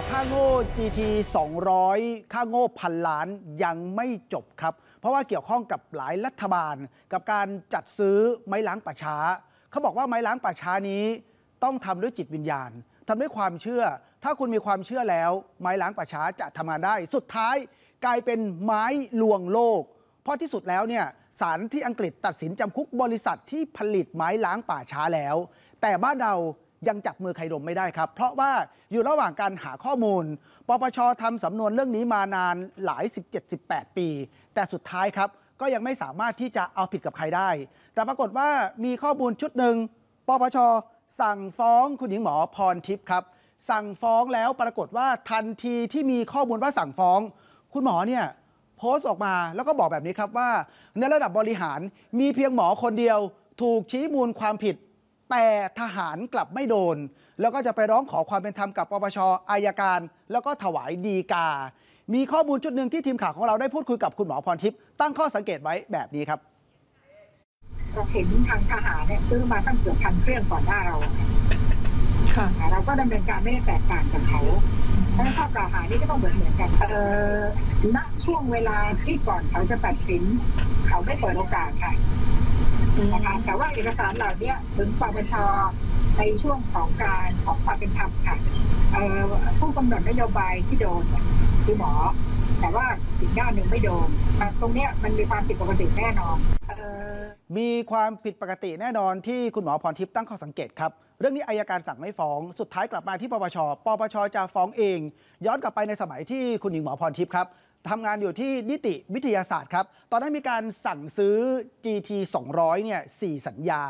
จากค่าโง่ GT 200 ค่าโง่1,000 ล้านยังไม่จบครับเพราะว่าเกี่ยวข้องกับหลายรัฐบาลกับการจัดซื้อไม้ล้างป่าช้าเขาบอกว่าไม้ล้างป่าช้านี้ต้องทำด้วยจิตวิญญาณทำด้วยความเชื่อถ้าคุณมีความเชื่อแล้วไม้ล้างป่าช้าจะทำงานได้สุดท้ายกลายเป็นไม้ลวงโลกเพราะที่สุดแล้วเนี่ยศาลที่อังกฤษตัดสินจำคุกบริษัทที่ผลิตไม้ล้างป่าช้าแล้วแต่บ้านเรายังจับมือใครดมไม่ได้ครับเพราะว่าอยู่ระหว่างการหาข้อมูลปปช.ทำสำนวนเรื่องนี้มานานหลาย 17-18 ปีแต่สุดท้ายครับก็ยังไม่สามารถที่จะเอาผิดกับใครได้แต่ปรากฏว่ามีข้อมูลชุดหนึ่งปปช.สั่งฟ้องคุณหญิงหมอพรทิพย์ครับสั่งฟ้องแล้วปรากฏว่าทันทีที่มีข้อมูลว่าสั่งฟ้องคุณหมอเนี่ยโพสต์ออกมาแล้วก็บอกแบบนี้ครับว่าในระดับบริหารมีเพียงหมอคนเดียวถูกชี้มูลความผิดแต่ทหารกลับไม่โดนแล้วก็จะไปร้องขอความเป็นธรรมกับปปช.อัยการแล้วก็ถวายฎีกามีข้อมูลชุดหนึ่งที่ทีมข่าวของเราได้พูดคุยกับคุณหมอพรทิพย์ตั้งข้อสังเกตไว้แบบนี้ครับเราเห็นทางทหารเนี่ยซื้อมาตั้งเกือบพันเครื่องก่อนหน้าเราค่ะเราก็ดำเนินการไม่ได้แตกต่างจากเขาเพราะข้อกล่าวหานี้ก็ต้องเหมือนกันณช่วงเวลาที่ก่อนเขาจะตัดสินเขาไม่เปิดโอกาสค่ะนะคะแต่ว่าเอกสารเหล่านี้ถึงปปช.ในช่วงของการขอความเป็นธรรมค่ะผู้กำหนดนโยบายที่โดนคือหมอแต่ว่าอีกด้านหนึ่งไม่โดนตรงนี้มันมีความผิดปกติแน่นอนมีความผิดปกติแน่นอนที่คุณหมอพรทิพย์ตั้งข้อสังเกตครับเรื่องนี้อัยการสั่งไม่ฟ้องสุดท้ายกลับมาที่ปปช.ปปช.จะฟ้องเองย้อนกลับไปในสมัยที่คุณหญิงหมอพรทิพย์ครับทำงานอยู่ที่นิติวิทยาศาสตร์ครับตอนนั้นมีการสั่งซื้อ GT 200 เนี่ย 4 สัญญา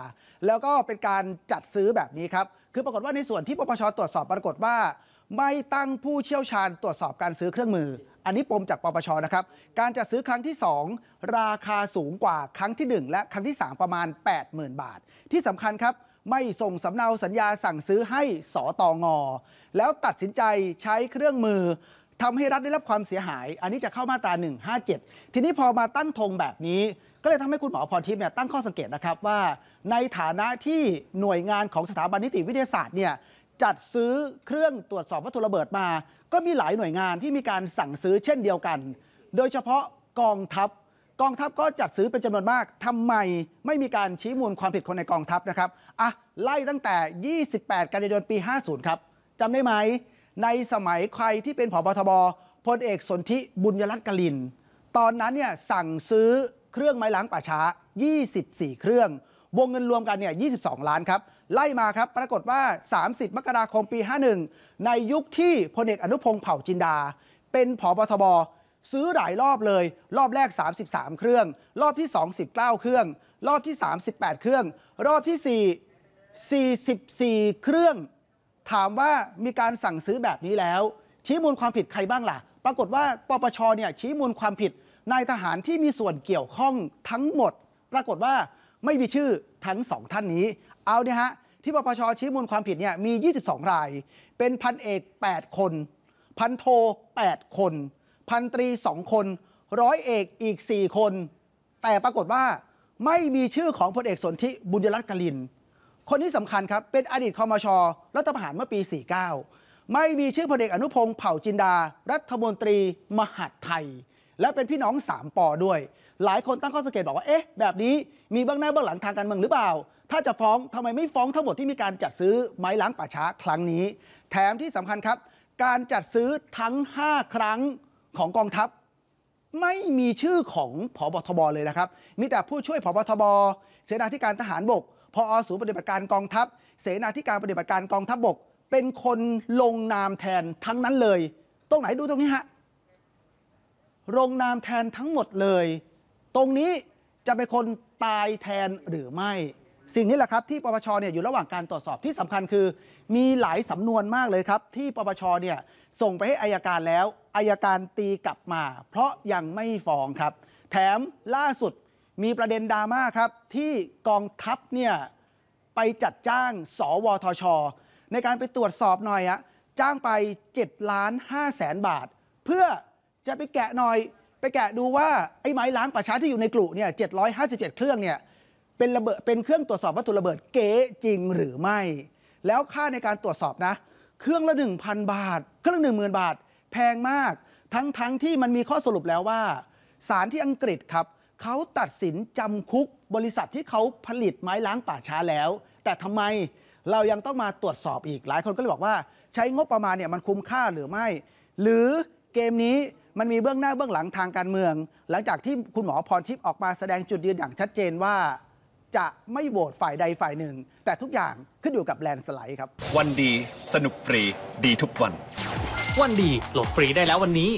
แล้วก็เป็นการจัดซื้อแบบนี้ครับคือปรากฏว่าในส่วนที่ปปช.ตรวจสอบปรากฏว่าไม่ตั้งผู้เชี่ยวชาญตรวจสอบการซื้อเครื่องมืออันนี้ปมจากปปช.นะครับการจัดซื้อครั้งที่2ราคาสูงกว่าครั้งที่1และครั้งที่3ประมาณ 80,000 บาทที่สำคัญครับไม่ส่งสำเนาสัญญาสั่งซื้อให้สตง.แล้วตัดสินใจใช้เครื่องมือทำให้รัฐได้รับความเสียหายอันนี้จะเข้ามาตรา 157 ทีนี้พอมาตั้งธงแบบนี้ก็เลยทำให้คุณหมอพรทิพย์เนี่ยตั้งข้อสังเกตนะครับว่าในฐานะที่หน่วยงานของสถาบันนิติวิทยาศาสตร์เนี่ยจัดซื้อเครื่องตรวจสอบวัตถุระเบิดมาก็มีหลายหน่วยงานที่มีการสั่งซื้อเช่นเดียวกันโดยเฉพาะกองทัพก็จัดซื้อเป็นจำนวนมากทำไมไม่มีการชี้มูลความผิดคนในกองทัพนะครับไล่ตั้งแต่ 28 กันยายน ปี 50 ครับจำได้ไหมในสมัยใครที่เป็นผบ.ทบ.พลเอกสนธิบุญยรัตน์กลินตอนนั้นเนี่ยสั่งซื้อเครื่องไม้ล้างป่าช้า24 เครื่องวงเงินรวมกันเนี่ย22 ล้านครับไล่มาครับปรากฏว่า30 มกราคม ปี 51 ในยุคที่พลเอกอนุพงษ์เผ่าจินดาเป็นผบ.ทบ.ซื้อหลายรอบเลยรอบแรก33 เครื่องรอบที่2 19 เครื่องรอบที่3 18 เครื่องรอบที่4 44 เครื่องถามว่ามีการสั่งซื้อแบบนี้แล้วชี้มูลความผิดใครบ้างล่ะปรากฏว่าปปช.เนี่ยชี้มูลความผิดนายทหารที่มีส่วนเกี่ยวข้องทั้งหมดปรากฏว่าไม่มีชื่อทั้ง2ท่านนี้เอาเนี่ยฮะที่ปปช.ชี้มูลความผิดเนี่ยมี22 รายเป็นพันเอก8 คนพันโท8 คนพันตรี2 คนร้อยเอกอีก4 คนแต่ปรากฏว่าไม่มีชื่อของพลเอกสนธิบุญยรัตน์กลินคนนี้สำคัญครับเป็นอดีตคมช.รัฐประหารเมื่อปี 49 ไม่มีชื่อพลเอกอนุพงษ์เผ่าจินดารัฐมนตรีมหาดไทยและเป็นพี่น้อง3 ป.ด้วยหลายคนตั้งข้อสังเกตบอกว่าเอ๊ะแบบนี้มีเบื้องหน้าเบื้องหลังทางการเมืองหรือเปล่าถ้าจะฟ้องทำไมไม่ฟ้องทั้งหมดที่มีการจัดซื้อไม้ล้างป่าช้าครั้งนี้แถมที่สำคัญครับการจัดซื้อทั้ง5 ครั้งของกองทัพไม่มีชื่อของผบ.ทบ.เลยนะครับมีแต่ผู้ช่วยผบ.ทบ.เสนาธิการทหารบกพอศูนย์ปฏิบัติการกองทัพเสนาธิการปฏิบัติการกองทัพบกเป็นคนลงนามแทนทั้งนั้นเลยตรงไหนดูตรงนี้ฮะลงนามแทนทั้งหมดเลยตรงนี้จะเป็นคนตายแทนหรือไม่สิ่งนี้แหละครับที่ปปช.เนี่ยอยู่ระหว่างการตรวจสอบที่สำคัญคือมีหลายสำนวนมากเลยครับที่ปปช.เนี่ยส่งไปให้อัยการแล้วอัยการตีกลับมาเพราะยังไม่ฟ้องครับแถมล่าสุดมีประเด็นดราม่าครับที่กองทัพเนี่ยไปจัดจ้างสวทช.ในการไปตรวจสอบหน่อยจ้างไป7,500,000 บาทเพื่อจะไปแกะหน่อยไปแกะดูว่าไอ้ไม้ล้างป่าช้าที่อยู่ในกลุ่มเนี่ย757เครื่องเนี่ยเป็นเครื่องตรวจสอบวัตถุระเบิดเก๋จริงหรือไม่แล้วค่าในการตรวจสอบนะ เครื่องละ 1,000 บาทเครื่องละ 10,000 บาทแพงมากทั้งที่มันมีข้อสรุปแล้วว่าศาลที่อังกฤษครับเขาตัดสินจำคุกบริษัทที่เขาผลิตไม้ล้างป่าช้าแล้วแต่ทำไมเรายังต้องมาตรวจสอบอีกหลายคนก็เลยบอกว่าใช้งบประมาณเนี่ยมันคุ้มค่าหรือไม่หรือเกมนี้มันมีเบื้องหน้าเบื้องหลังทางการเมืองหลังจากที่คุณหมอพรทิพย์ออกมาแสดงจุดยืนอย่างชัดเจนว่าจะไม่โหวตฝ่ายใดฝ่ายหนึ่งแต่ทุกอย่างขึ้นอยู่กับแลนสไลด์ครับวันดีสนุกฟรีดีทุกวันวันดีโหลดฟรีได้แล้ววันนี้